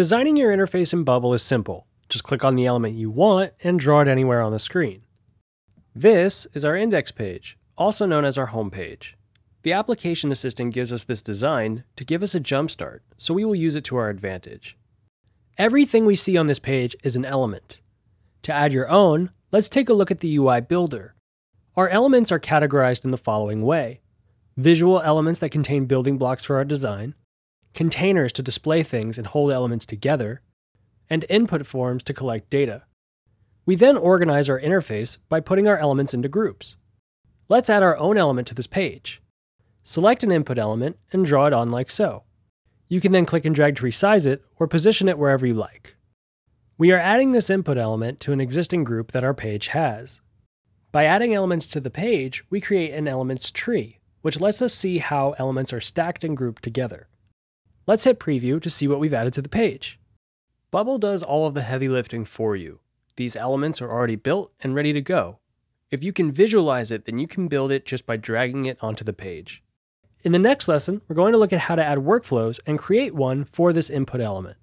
Designing your interface in Bubble is simple. Just click on the element you want and draw it anywhere on the screen. This is our index page, also known as our home page. The application assistant gives us this design to give us a jumpstart, so we will use it to our advantage. Everything we see on this page is an element. To add your own, let's take a look at the UI builder. Our elements are categorized in the following way: visual elements that contain building blocks for our design, containers to display things and hold elements together, and input forms to collect data. We then organize our interface by putting our elements into groups. Let's add our own element to this page. Select an input element and draw it on like so. You can then click and drag to resize it or position it wherever you like. We are adding this input element to an existing group that our page has. By adding elements to the page, we create an elements tree, which lets us see how elements are stacked and grouped together. Let's hit preview to see what we've added to the page. Bubble does all of the heavy lifting for you. These elements are already built and ready to go. If you can visualize it, then you can build it just by dragging it onto the page. In the next lesson, we're going to look at how to add workflows and create one for this input element.